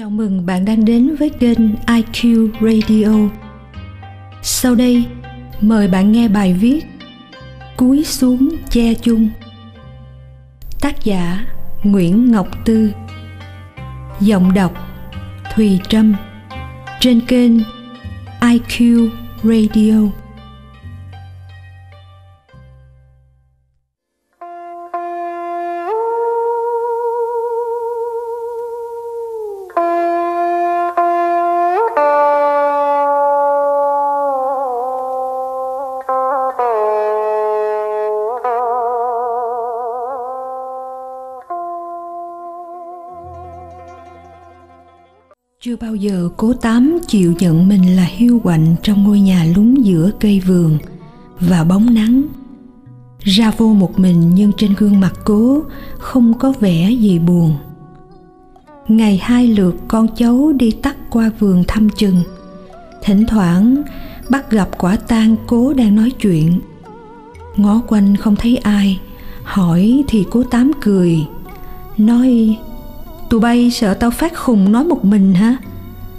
Chào mừng bạn đang đến với kênh IQ Radio. Sau đây, mời bạn nghe bài viết Cúi xuống che chung. Tác giả Nguyễn Ngọc Tư. Giọng đọc Thùy Trâm. Trên kênh IQ Radio. Chưa bao giờ cố Tám chịu nhận mình là hiu quạnh trong ngôi nhà lúng giữa cây vườn và bóng nắng. Ra vô một mình nhưng trên gương mặt cố không có vẻ gì buồn. Ngày hai lượt con cháu đi tắt qua vườn thăm chừng. Thỉnh thoảng bắt gặp quả tang cố đang nói chuyện. Ngó quanh không thấy ai, hỏi thì cố Tám cười, nói: "Tụi bay sợ tao phát khùng nói một mình hả?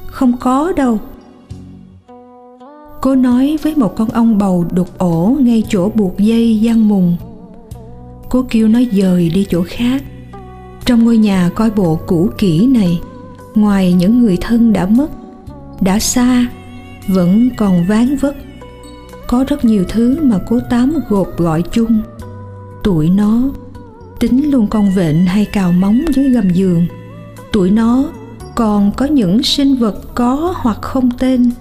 Không có đâu." Cô nói với một con ong bầu đục ổ ngay chỗ buộc dây giăng mùng. Cô kêu nó dời đi chỗ khác. Trong ngôi nhà coi bộ cũ kỹ này, ngoài những người thân đã mất, đã xa, vẫn còn ván vất. Có rất nhiều thứ mà cô Tám gộp gọi chung. Tụi nó tính luôn con vện hay cào móng dưới gầm giường. Tụi nó còn có những sinh vật có hoặc không tên.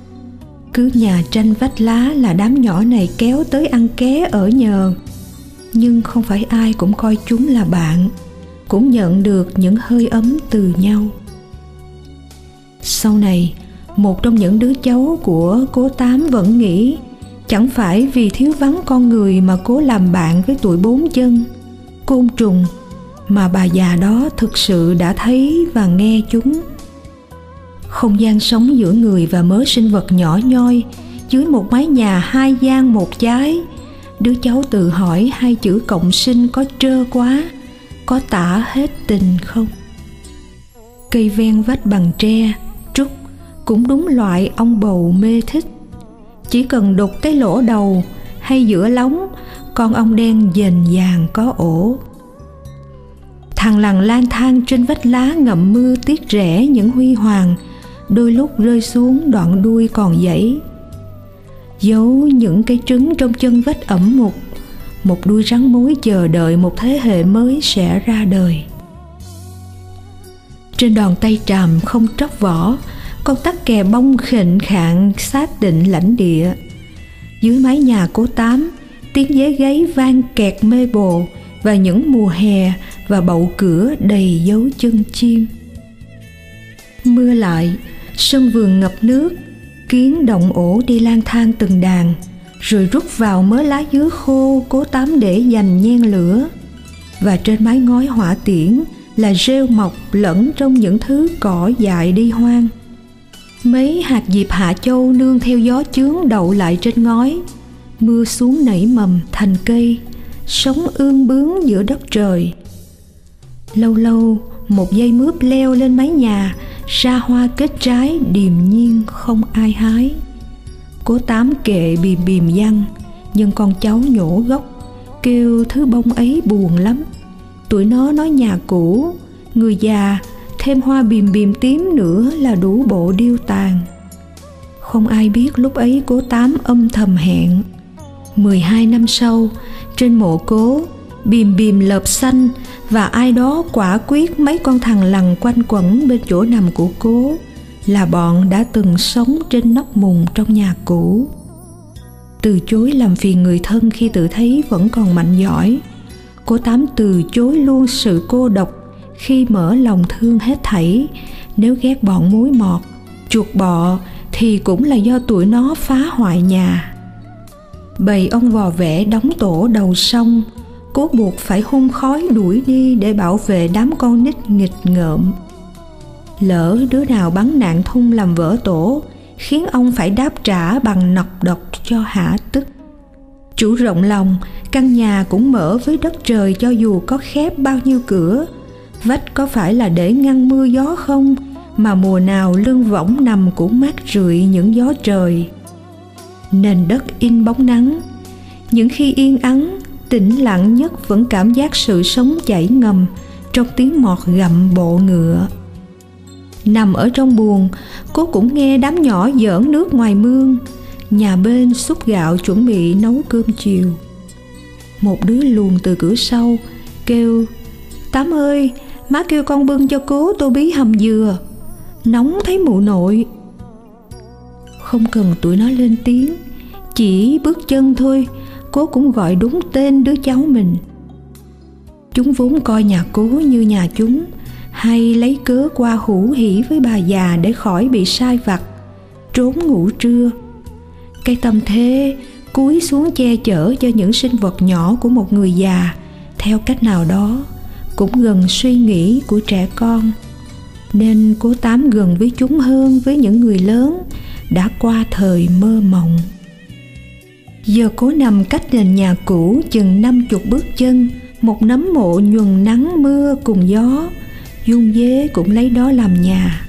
Cứ nhà tranh vách lá là đám nhỏ này kéo tới ăn ké ở nhờ. Nhưng không phải ai cũng coi chúng là bạn, cũng nhận được những hơi ấm từ nhau. Sau này, một trong những đứa cháu của cô Tám vẫn nghĩ chẳng phải vì thiếu vắng con người mà cố làm bạn với tụi bốn chân, côn trùng, mà bà già đó thực sự đã thấy và nghe chúng. Không gian sống giữa người và mớ sinh vật nhỏ nhoi dưới một mái nhà hai gian một chái, đứa cháu tự hỏi hai chữ cộng sinh có trơ quá, có tả hết tình không. Cây ven vách bằng tre, trúc cũng đúng loại ong bầu mê thích. Chỉ cần đục cái lỗ đầu hay giữa lóng, con ong đen dền dàng có ổ. Thằng lằn lang thang trên vách lá ngậm mưa tiếc rẽ những huy hoàng, đôi lúc rơi xuống đoạn đuôi còn dãy. Giấu những cái trứng trong chân vách ẩm mục, một đuôi rắn mối chờ đợi một thế hệ mới sẽ ra đời. Trên đòn tay tràm không tróc vỏ, con tắc kè bông khệnh khạng xác định lãnh địa. Dưới mái nhà cô Tám, tiếng dế gáy vang kẹt mê bồ, và những mùa hè và bậu cửa đầy dấu chân chim. Mưa lại, sân vườn ngập nước, kiến động ổ đi lang thang từng đàn, rồi rút vào mớ lá dứa khô cố Tám để dành nhen lửa. Và trên mái ngói hỏa tiễn là rêu mọc lẫn trong những thứ cỏ dại đi hoang. Mấy hạt diệp Hạ Châu nương theo gió chướng đậu lại trên ngói. Mưa xuống nảy mầm thành cây, sống ương bướng giữa đất trời. Lâu lâu, một dây mướp leo lên mái nhà, ra hoa kết trái điềm nhiên không ai hái. Cô Tám kệ bìm bìm giăng, nhưng con cháu nhổ gốc, kêu thứ bông ấy buồn lắm. Tụi nó nói nhà cũ, người già, thêm hoa bìm bìm tím nữa là đủ bộ điêu tàn. Không ai biết lúc ấy cô Tám âm thầm hẹn. 12 năm sau, trên mộ cố, bìm bìm lợp xanh và ai đó quả quyết mấy con thằng lằn quanh quẩn bên chỗ nằm của cố là bọn đã từng sống trên nóc mùng trong nhà cũ. Từ chối làm phiền người thân khi tự thấy vẫn còn mạnh giỏi, cô Tám từ chối luôn sự cô độc khi mở lòng thương hết thảy. Nếu ghét bọn mối mọt, chuột bọ thì cũng là do tụi nó phá hoại nhà. Bầy ong vò vẽ đóng tổ đầu sông, cố buộc phải hun khói đuổi đi để bảo vệ đám con nít nghịch ngợm. Lỡ đứa nào bắn nạn thung làm vỡ tổ, khiến ong phải đáp trả bằng nọc độc cho hả tức. Chủ rộng lòng, căn nhà cũng mở với đất trời cho dù có khép bao nhiêu cửa. Vách có phải là để ngăn mưa gió không, mà mùa nào lưng võng nằm cũng mát rượi những gió trời. Nền đất in bóng nắng, những khi yên ắng, tĩnh lặng nhất vẫn cảm giác sự sống chảy ngầm trong tiếng mọt gặm bộ ngựa. Nằm ở trong buồng, cô cũng nghe đám nhỏ giỡn nước ngoài mương, nhà bên xúc gạo chuẩn bị nấu cơm chiều. Một đứa luồn từ cửa sau kêu: "Tám ơi, má kêu con bưng cho cố tô bí hầm dừa, nóng thấy mụ nội." Không cần tụi nó lên tiếng, chỉ bước chân thôi, cố cũng gọi đúng tên đứa cháu mình. Chúng vốn coi nhà cố như nhà chúng, hay lấy cớ qua hủ hỉ với bà già để khỏi bị sai vặt, trốn ngủ trưa. Cái tâm thế cúi xuống che chở cho những sinh vật nhỏ của một người già, theo cách nào đó cũng gần suy nghĩ của trẻ con, nên cố Tám gần với chúng hơn với những người lớn đã qua thời mơ mộng. Giờ cố nằm cách nền nhà cũ chừng 50 bước chân, một nấm mộ nhuần nắng mưa cùng gió, dung dế cũng lấy đó làm nhà.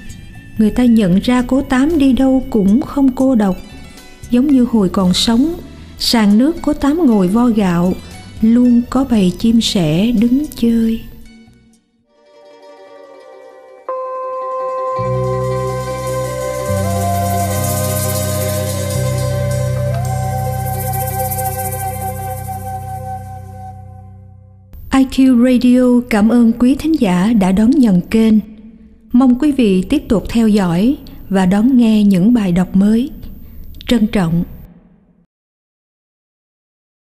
Người ta nhận ra cố Tám đi đâu cũng không cô độc. Giống như hồi còn sống, sàn nước cố Tám ngồi vo gạo, luôn có bầy chim sẻ đứng chơi. IQ Radio cảm ơn quý thính giả đã đón nhận kênh. Mong quý vị tiếp tục theo dõi và đón nghe những bài đọc mới. Trân trọng.